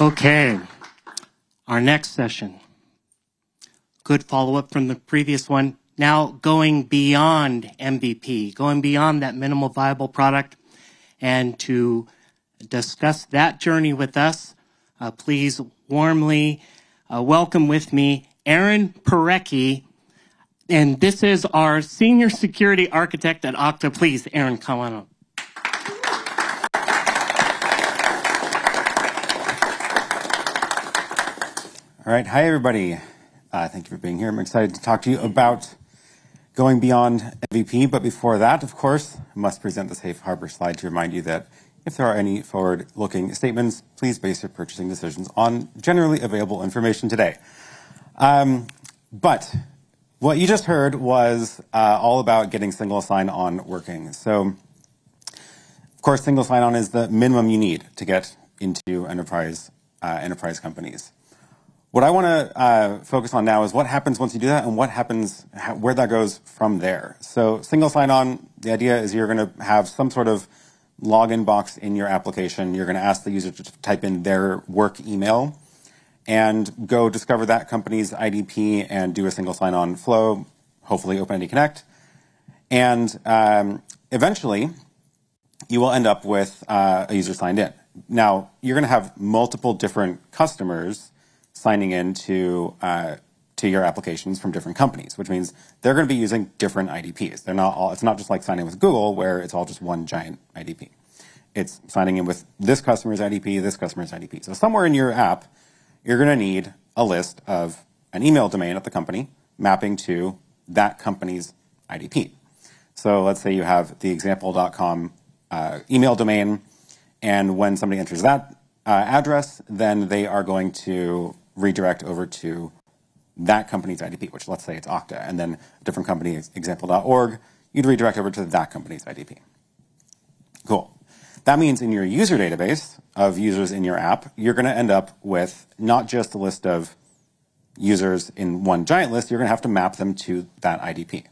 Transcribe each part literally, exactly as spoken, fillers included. Okay, our next session. Good follow-up from the previous one. Now going beyond M V P, going beyond that minimal viable product, and to discuss that journey with us, uh, please warmly uh, welcome with me Aaron Parecki, and this is our Senior Security Architect at Okta. Please, Aaron, come on up. All right, hi everybody. Uh, thank you for being here. I'm excited to talk to you about going beyond M V P, but before that, of course, I must present the safe harbor slide to remind you that if there are any forward-looking statements, please base your purchasing decisions on generally available information today. Um, but what you just heard was uh, all about getting single sign-on working. So, of course, single sign-on is the minimum you need to get into enterprise uh, enterprise companies. What I want to uh, focus on now is what happens once you do that, and what happens, how, where that goes from there. So single sign-on, the idea is you're going to have some sort of login box in your application. You're going to ask the user to type in their work email and go discover that company's I D P and do a single sign-on flow, hopefully OpenID Connect. And um, eventually, you will end up with uh, a user signed in. Now, you're going to have multiple different customers signing in to, uh, to your applications from different companies, which means they're going to be using different I D Ps. They're not all, it's not just like signing with Google where it's all just one giant I D P. It's signing in with this customer's I D P, this customer's I D P. So somewhere in your app, you're going to need a list of an email domain at the company mapping to that company's I D P. So let's say you have the example dot com uh, email domain, and when somebody enters that uh, address, then they are going to redirect over to that company's I D P, which let's say it's Okta, and then a different company is example dot org, you'd redirect over to that company's I D P. Cool. That means in your user database of users in your app, you're going to end up with not just a list of users in one giant list, you're going to have to map them to that I D P.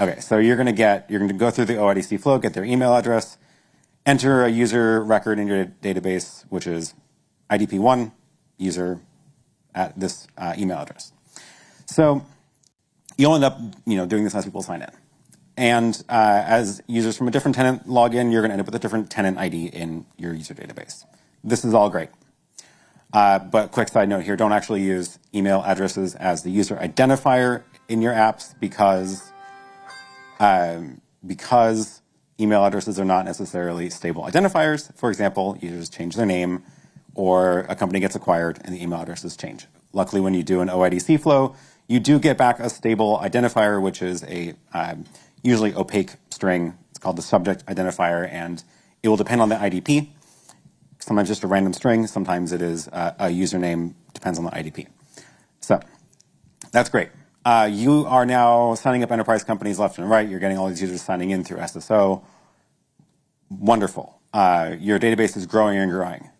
Okay, so you're going to get, you're going to go through the O I D C flow, get their email address, enter a user record in your database, which is I D P one, user at this uh, email address. So you'll end up, you know, doing this as people sign in. And uh, as users from a different tenant log in, you're going to end up with a different tenant I D in your user database. This is all great. Uh, but quick side note here, don't actually use email addresses as the user identifier in your apps because, um, because email addresses are not necessarily stable identifiers. For example, users change their name, or a company gets acquired and the email addresses change. Luckily, when you do an O I D C flow, you do get back a stable identifier, which is a um, usually opaque string. It's called the subject identifier, and it will depend on the I D P. Sometimes just a random string. Sometimes it is uh, a username. Depends on the I D P. So that's great. Uh, you are now signing up enterprise companies left and right. You're getting all these users signing in through S S O. Wonderful. Uh, your database is growing and growing.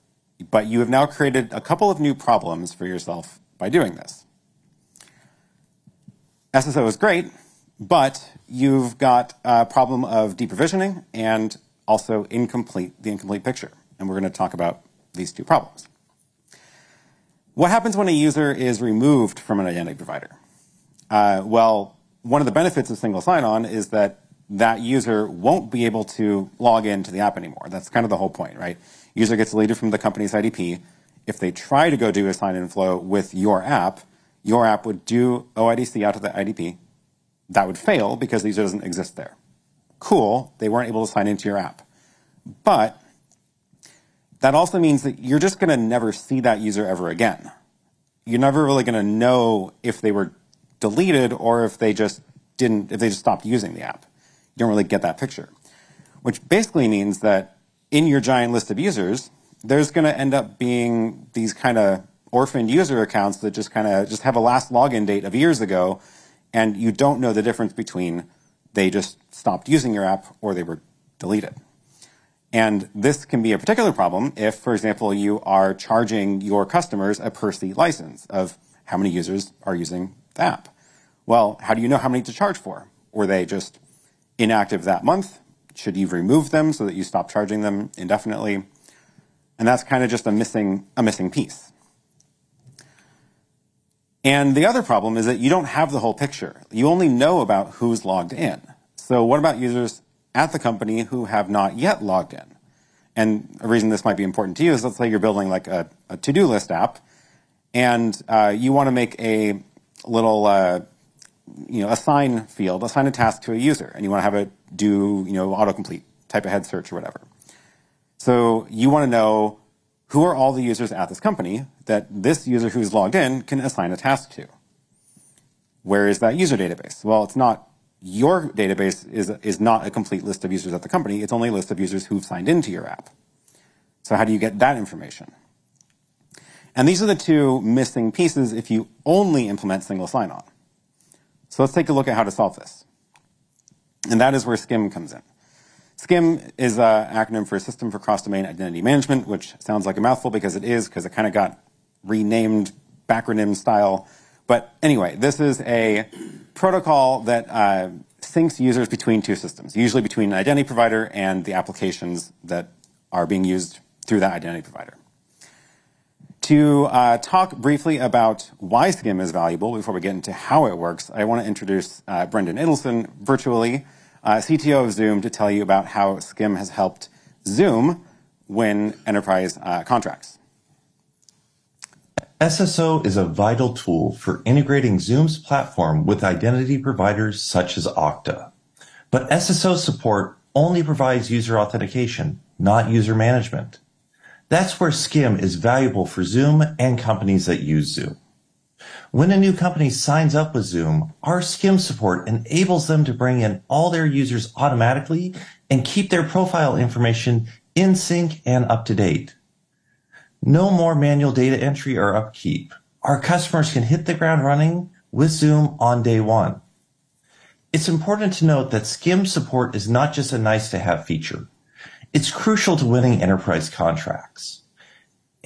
But you have now created a couple of new problems for yourself by doing this. S S O is great, but you've got a problem of deprovisioning and also incomplete, the incomplete picture. And we're going to talk about these two problems. What happens when a user is removed from an identity provider? Uh, well, one of the benefits of single sign-on is that that user won't be able to log into the app anymore. That's kind of the whole point, right? User gets deleted from the company's I D P. If they try to go do a sign-in flow with your app, your app would do O I D C out to the I D P. That would fail because the user doesn't exist there. Cool, they weren't able to sign into your app. But that also means that you're just gonna never see that user ever again. You're never really gonna know if they were deleted or if they just didn't, if they just stopped using the app. You don't really get that picture. Which basically means that in your giant list of users, there's going to end up being these kind of orphaned user accounts that just kind of just have a last login date of years ago, and you don't know the difference between they just stopped using your app or they were deleted. And this can be a particular problem if, for example, you are charging your customers a per-seat license of how many users are using the app. Well, how do you know how many to charge for? Were they just inactive that month? Should you remove them so that you stop charging them indefinitely? And that's kind of just a missing, a missing piece. And the other problem is that you don't have the whole picture. You only know about who's logged in. So what about users at the company who have not yet logged in? And a reason this might be important to you is, let's say you're building like a, a to-do list app, and uh, you want to make a little, uh, you know, assign field, assign a task to a user, and you want to have it do, you know, autocomplete, type ahead search or whatever. So you want to know who are all the users at this company that this user who's logged in can assign a task to. Where is that user database? Well, it's not, your database is, is not a complete list of users at the company. It's only a list of users who've signed into your app. So how do you get that information? And these are the two missing pieces if you only implement single sign-on. So let's take a look at how to solve this. And that is where S C I M comes in. S C I M is an acronym for System for Cross-Domain Identity Management, which sounds like a mouthful because it is, because it kind of got renamed backronym style. But anyway, this is a protocol that uh, syncs users between two systems, usually between an identity provider and the applications that are being used through that identity provider. To uh, talk briefly about why S C I M is valuable before we get into how it works, I want to introduce uh, Brendan Edelson virtually, Uh, C T O of Zoom, to tell you about how S C I M has helped Zoom win enterprise uh, contracts. S S O is a vital tool for integrating Zoom's platform with identity providers such as Okta. But S S O support only provides user authentication, not user management. That's where S C I M is valuable for Zoom and companies that use Zoom. When a new company signs up with Zoom, our S C I M support enables them to bring in all their users automatically and keep their profile information in sync and up to date. No more manual data entry or upkeep. Our customers can hit the ground running with Zoom on day one. It's important to note that S C I M support is not just a nice-to-have feature. It's crucial to winning enterprise contracts.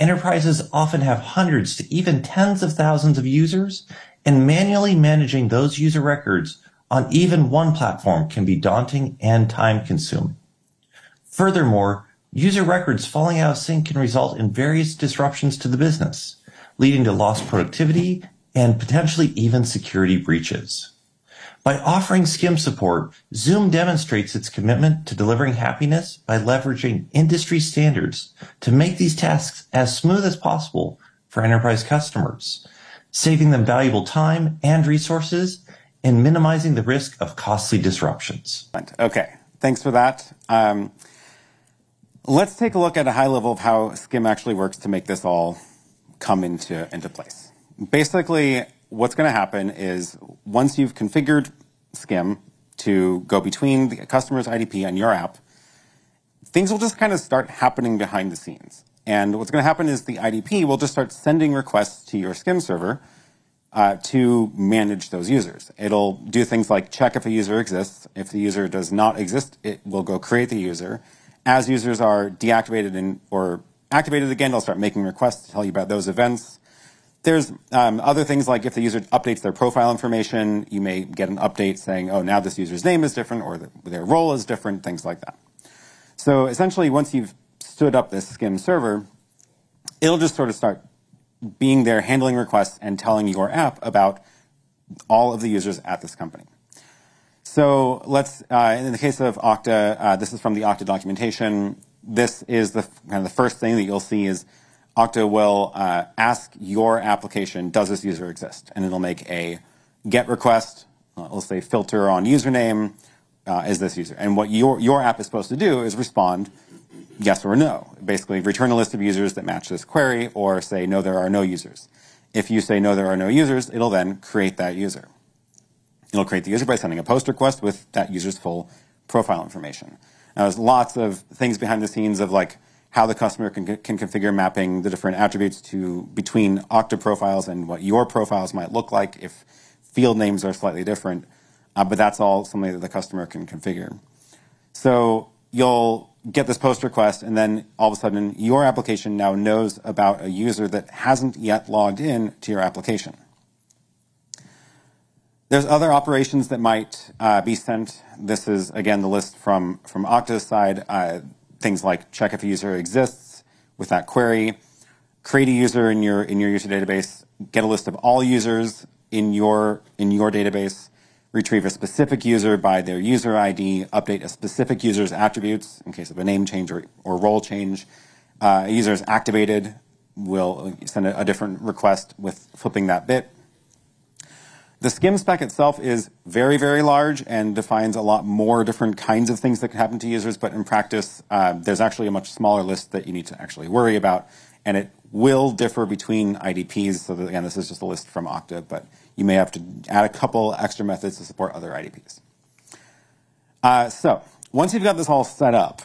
Enterprises often have hundreds to even tens of thousands of users, and manually managing those user records on even one platform can be daunting and time-consuming. Furthermore, user records falling out of sync can result in various disruptions to the business, leading to lost productivity and potentially even security breaches. By offering S C I M support, Zoom demonstrates its commitment to delivering happiness by leveraging industry standards to make these tasks as smooth as possible for enterprise customers, saving them valuable time and resources and minimizing the risk of costly disruptions. Okay, thanks for that. Um, let's take a look at a high level of how S C I M actually works to make this all come into, into place. Basically, what's going to happen is, once you've configured S C I M to go between the customer's I D P and your app, things will just kind of start happening behind the scenes. And what's going to happen is the I D P will just start sending requests to your S C I M server uh, to manage those users. It'll do things like check if a user exists. If the user does not exist, it will go create the user. As users are deactivated and or activated again, it'll start making requests to tell you about those events. There's um, other things like if the user updates their profile information, you may get an update saying, oh, now this user's name is different or the, their role is different, things like that. So essentially, once you've stood up this S C I M server, it'll just sort of start being there, handling requests and telling your app about all of the users at this company. So let's, uh, in the case of Okta, uh, this is from the Okta documentation. This is the kind of the first thing that you'll see is Okta will uh, ask your application, does this user exist? And it'll make a GET request, uh, it'll say filter on username, uh, is this user? And what your, your app is supposed to do is respond yes or no. Basically, return a list of users that match this query, or say no, there are no users. If you say no, there are no users, it'll then create that user. It'll create the user by sending a post request with that user's full profile information. Now, there's lots of things behind the scenes of like, how the customer can, can configure mapping the different attributes to between Okta profiles and what your profiles might look like if field names are slightly different. Uh, but that's all something that the customer can configure. So you'll get this post request, and then all of a sudden your application now knows about a user that hasn't yet logged in to your application. There's other operations that might uh, be sent. This is, again, the list from, from Okta's side. Uh, Things like check if a user exists, with that query, create a user in your in your user database, get a list of all users in your in your database, retrieve a specific user by their user I D, update a specific user's attributes in case of a name change or, or role change. Uh, a user is activated, we'll send a, a different request with flipping that bit. The S C I M spec itself is very, very large and defines a lot more different kinds of things that can happen to users, but in practice, uh, there's actually a much smaller list that you need to actually worry about, and it will differ between I D Ps. So that, again, this is just a list from Okta, but you may have to add a couple extra methods to support other I D Ps. Uh, so once you've got this all set up,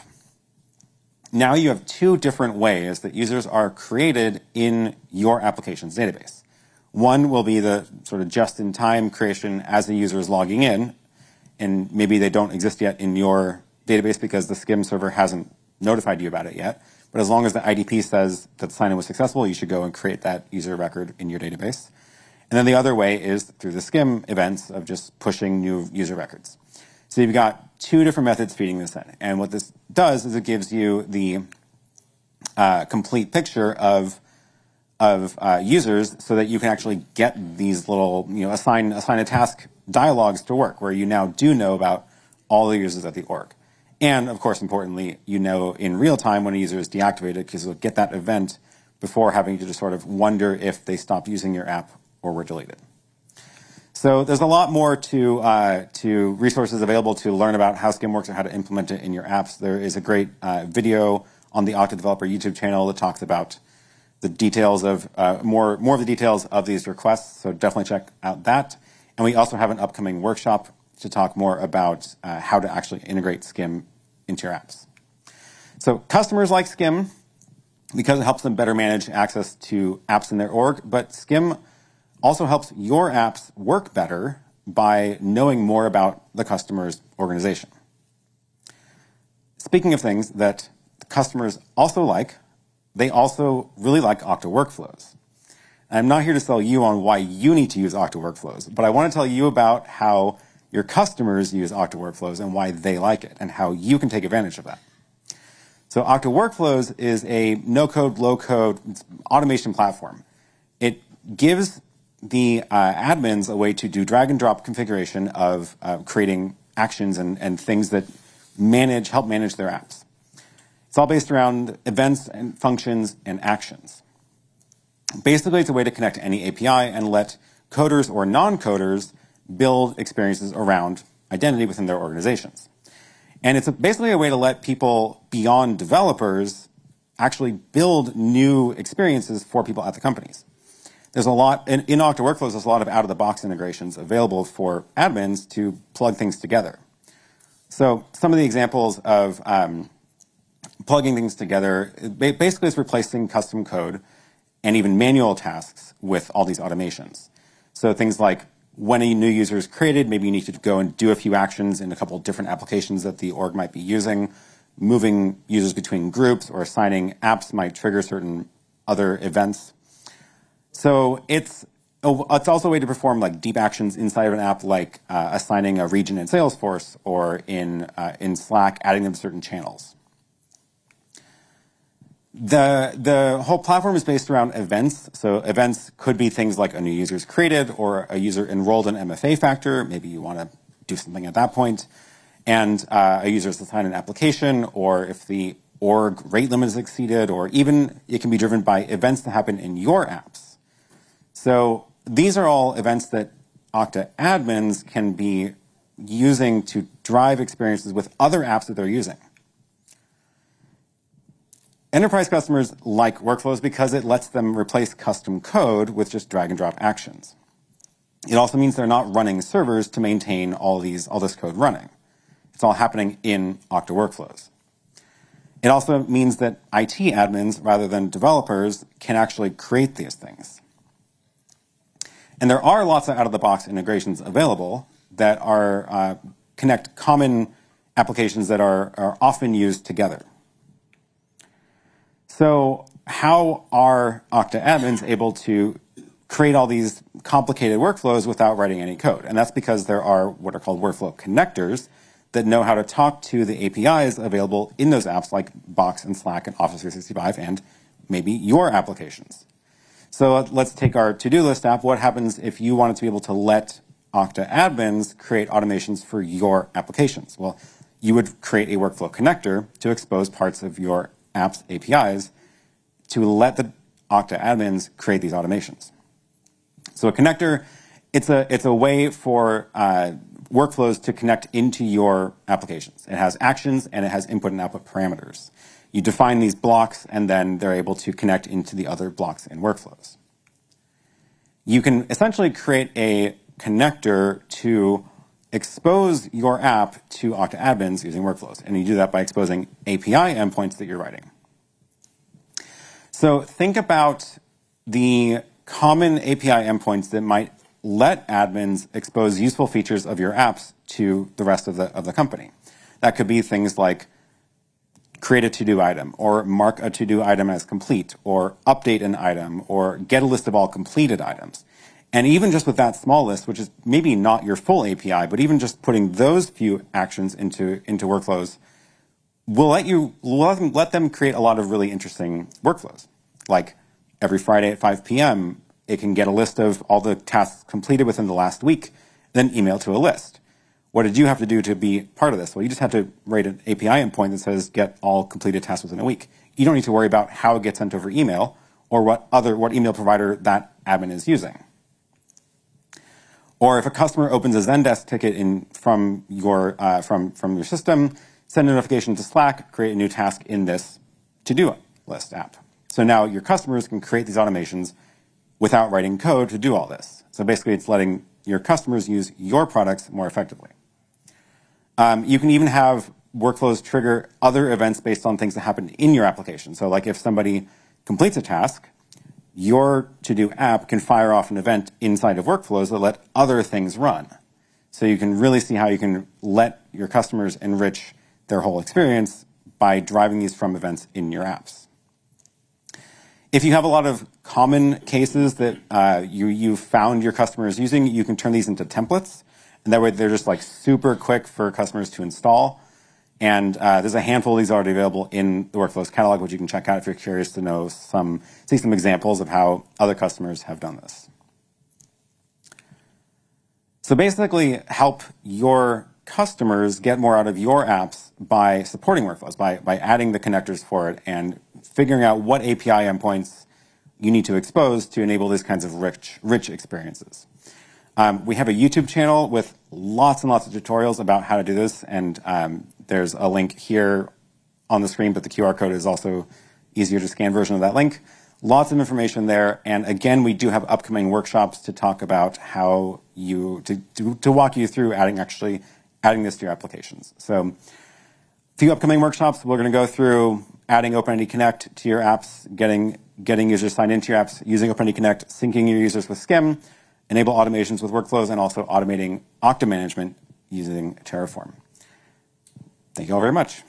now you have two different ways that users are created in your application's database. One will be the sort of just-in-time creation as the user is logging in, and maybe they don't exist yet in your database because the S C I M server hasn't notified you about it yet. But as long as the I D P says that sign-in was successful, you should go and create that user record in your database. And then the other way is through the S C I M events of just pushing new user records. So you've got two different methods feeding this in. And what this does is it gives you the uh, complete picture of of uh, users so that you can actually get these little, you know, assign, assign a task dialogues to work where you now do know about all the users at the org. And of course, importantly, you know in real time when a user is deactivated because you'll get that event before having to just sort of wonder if they stopped using your app or were deleted. So there's a lot more to, uh, to resources available to learn about how S C I M works or how to implement it in your apps. There is a great uh, video on the Okta Developer YouTube channel that talks about the details of uh, more more of the details of these requests, so definitely check out that. And we also have an upcoming workshop to talk more about uh, how to actually integrate S C I M into your apps. So customers like S C I M because it helps them better manage access to apps in their org, but S C I M also helps your apps work better by knowing more about the customer's organization. Speaking of things that customers also like, they also really like Okta Workflows. And I'm not here to sell you on why you need to use Okta Workflows, but I want to tell you about how your customers use Okta Workflows and why they like it and how you can take advantage of that. So Okta Workflows is a no-code, low-code automation platform. It gives the uh, admins a way to do drag-and-drop configuration of uh, creating actions and, and things that manage, help manage their apps. It's all based around events and functions and actions. Basically, it's a way to connect to any A P I and let coders or non-coders build experiences around identity within their organizations. And it's basically a way to let people beyond developers actually build new experiences for people at the companies. There's a lot, in, in Okta Workflows, there's a lot of out-of-the-box integrations available for admins to plug things together. So some of the examples of um, plugging things together, basically is replacing custom code and even manual tasks with all these automations. So things like when a new user is created, maybe you need to go and do a few actions in a couple of different applications that the org might be using. Moving users between groups or assigning apps might trigger certain other events. So it's, it's also a way to perform like deep actions inside of an app, like uh, assigning a region in Salesforce or in, uh, in Slack, adding them to certain channels. The, the whole platform is based around events. So events could be things like a new user is created or a user enrolled in M F A Factor. Maybe you want to do something at that point. And uh, a user is assigned an application, or if the org rate limit is exceeded, or even it can be driven by events that happen in your apps. So these are all events that Okta admins can be using to drive experiences with other apps that they're using. Enterprise customers like Workflows because it lets them replace custom code with just drag and drop actions. It also means they're not running servers to maintain all these, all this code running. It's all happening in Okta Workflows. It also means that I T admins, rather than developers, can actually create these things. And there are lots of out-of-the-box integrations available that are uh, connect common applications that are, are often used together. So how are Okta admins able to create all these complicated workflows without writing any code? And that's because there are what are called workflow connectors that know how to talk to the A P Is available in those apps like Box and Slack and Office three sixty-five and maybe your applications. So let's take our to-do list app. What happens if you wanted to be able to let Okta admins create automations for your applications? Well, you would create a workflow connector to expose parts of your app's A P Is to let the Okta admins create these automations. So a connector, it's a, it's a way for uh, workflows to connect into your applications. It has actions and it has input and output parameters. You define these blocks and then they're able to connect into the other blocks and workflows. You can essentially create a connector to expose your app to Okta admins using workflows. And you do that by exposing A P I endpoints that you're writing. So think about the common A P I endpoints that might let admins expose useful features of your apps to the rest of the, of the company. That could be things like create a to-do item, or mark a to-do item as complete, or update an item, or get a list of all completed items. And even just with that small list, which is maybe not your full A P I, but even just putting those few actions into, into workflows will let you let them, let them create a lot of really interesting workflows. Like every Friday at five p m, it can get a list of all the tasks completed within the last week, then email to a list. What did you have to do to be part of this? Well, you just have to write an A P I endpoint that says get all completed tasks within a week. You don't need to worry about how it gets sent over email or what other what email provider that admin is using. Or if a customer opens a Zendesk ticket in from your uh, from from your system, send a notification to Slack, create a new task in this to-do list app. So now your customers can create these automations without writing code to do all this. So basically, it's letting your customers use your products more effectively. Um, you can even have workflows trigger other events based on things that happen in your application. So like if somebody completes a task, your to-do app can fire off an event inside of workflows that let other things run. So you can really see how you can let your customers enrich their whole experience by driving these from events in your apps. If you have a lot of common cases that uh, you, you've found your customers using, you can turn these into templates. And that way they're just like super quick for customers to install. And uh, there's a handful of these already available in the Workflows catalog, which you can check out if you're curious to know some, see some examples of how other customers have done this. So basically help your customers get more out of your apps by supporting workflows, by, by adding the connectors for it and figuring out what A P I endpoints you need to expose to enable these kinds of rich, rich experiences. Um, we have a YouTube channel with lots and lots of tutorials about how to do this, and um, there's a link here on the screen, but the Q R code is also easier to scan version of that link. Lots of information there, and again, we do have upcoming workshops to talk about how you, to, to, to walk you through adding actually adding this to your applications. So a few upcoming workshops, we're going to go through adding OpenID Connect to your apps, getting, getting users signed into your apps, using OpenID Connect, syncing your users with S C I M, enable automations with workflows, and also automating Okta management using Terraform. Thank you all very much.